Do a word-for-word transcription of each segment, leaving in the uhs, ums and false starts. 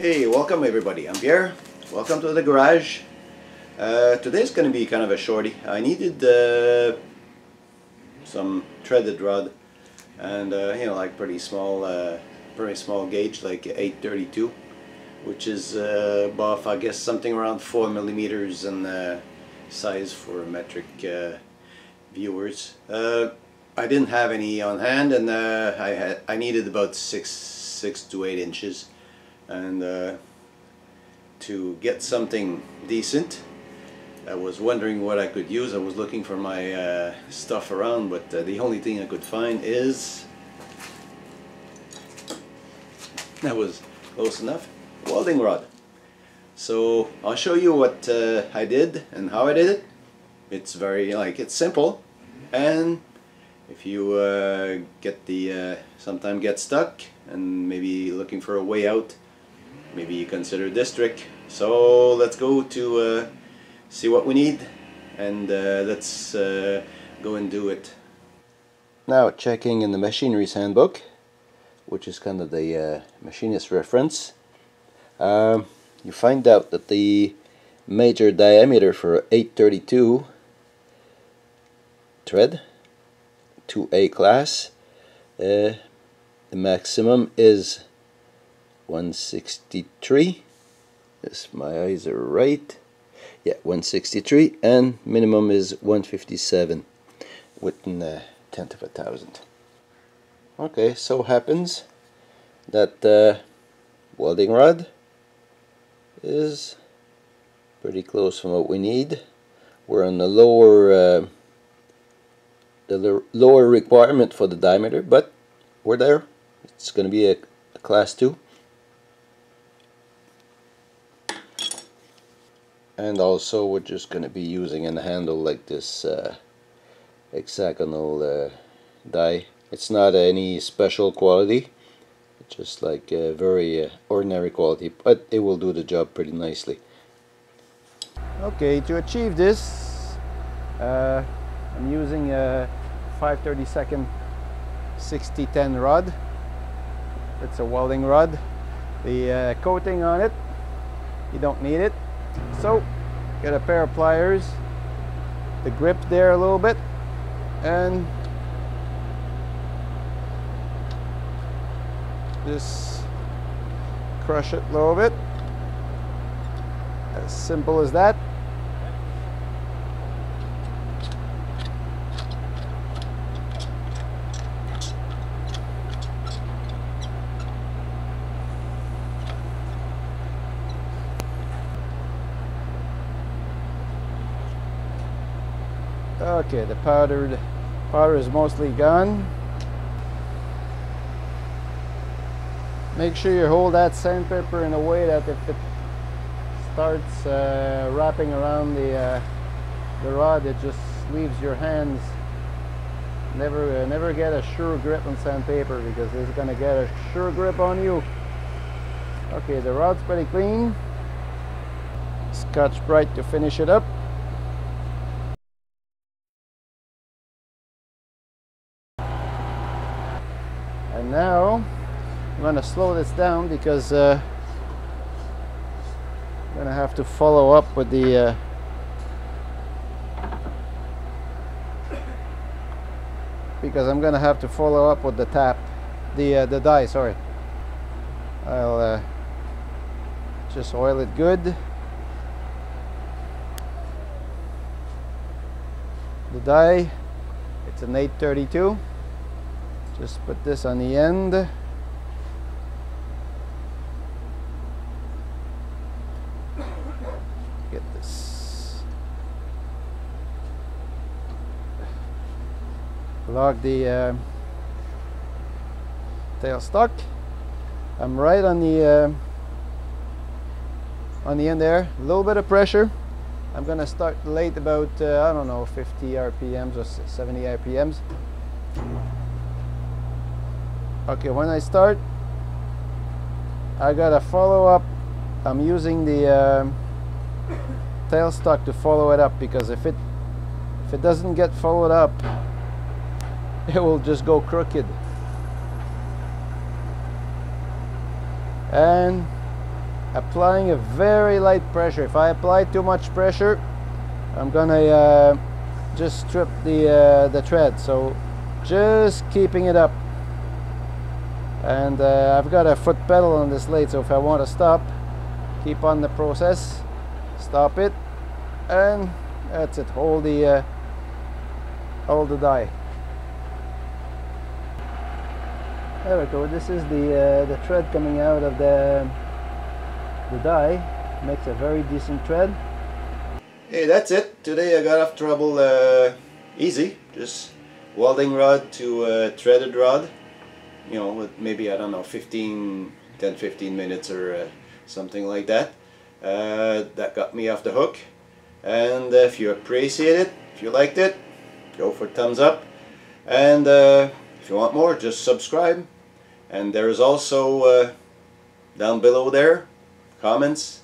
Hey, welcome everybody, I'm Pierre. Welcome to the garage. Uh, today's going to be kind of a shorty. I needed uh, some threaded rod and uh, you know, like pretty small uh, pretty small gauge, like eight thirty-two, which is uh, buff, I guess something around four millimeters in uh, size for metric uh, viewers. Uh, I didn't have any on hand, and uh, I, had, I needed about six, six to eight inches. And uh, to get something decent, I was wondering what I could use. I was looking for my uh, stuff around, but uh, the only thing I could find is that was close enough welding rod. So I'll show you what uh, I did and how I did it. It's very like it's simple, and if you uh, get the uh, sometime get stuck and maybe looking for a way out, maybe you consider this trick. So let's go to uh, see what we need, and uh, let's uh, go and do it. Now checking in the Machinery's Handbook, which is kind of the uh, machinist reference, um, you find out that the major diameter for eight thirty-two thread two A class, uh, the maximum is one sixty-three, yes, my eyes are right, yeah, one sixty-three, and minimum is one fifty-seven within a tenth of a thousand. Okay, so happens that the uh, welding rod is pretty close from what we need. We're on the lower uh, the lower requirement for the diameter, but we're there. It's going to be a, a class two. And also we're just going to be using a handle like this uh, hexagonal uh, die. It's not any special quality, it's just like a very uh, ordinary quality, but it will do the job pretty nicely. Okay, to achieve this uh, I'm using a five thirty-two sixty ten rod. It's a welding rod. The uh, coating on it, you don't need it. So, get a pair of pliers, the grip there a little bit, and just crush it a little bit. As simple as that. Okay, the powdered powder is mostly gone. Make sure you hold that sandpaper in a way that if it starts uh, wrapping around the uh, the rod, it just leaves your hands. Never, uh, never get a sure grip on sandpaper, because it's gonna get a sure grip on you. Okay, the rod's pretty clean. Scotch-Brite to finish it up. And now I'm going to slow this down, because uh, I'm going to have to follow up with the uh, because I'm going to have to follow up with the tap, the uh, the die. Sorry, I'll uh, just oil it good. The die, it's an eight thirty-two. Just put this on the end. Get this. Lock the uh, tail stock. I'm right on the uh, on the end there. A little bit of pressure. I'm gonna start late about uh, I don't know, fifty R P Ms or seventy R P Ms. Okay, when I start, I gotta follow up. I'm using the uh, tail stock to follow it up, because if it if it doesn't get followed up, it will just go crooked. And applying a very light pressure. If I apply too much pressure, I'm gonna uh, just strip the uh, the thread. So just keeping it up. And uh, I've got a foot pedal on this lathe, so if I want to stop, keep on the process, stop it, and that's it. Hold the uh, hold the die. There we go. This is the uh, the thread coming out of the the die. Makes a very decent thread. Hey, that's it. Today I got off trouble uh, easy. Just welding rod to uh, threaded rod. You know, with maybe, I don't know, fifteen, ten, fifteen minutes or uh, something like that. Uh, that got me off the hook. And uh, if you appreciate it, if you liked it, go for thumbs up. And uh, if you want more, just subscribe. And there is also uh, down below there comments.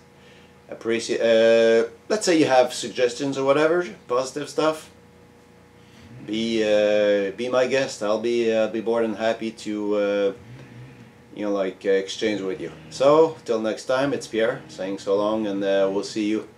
Appreciate. Uh, let's say you have suggestions or whatever, positive stuff. Be uh, be my guest. I'll be uh, be more than happy to uh, you know, like uh, exchange with you. So till next time, it's Pierre saying so long, and uh, we'll see you.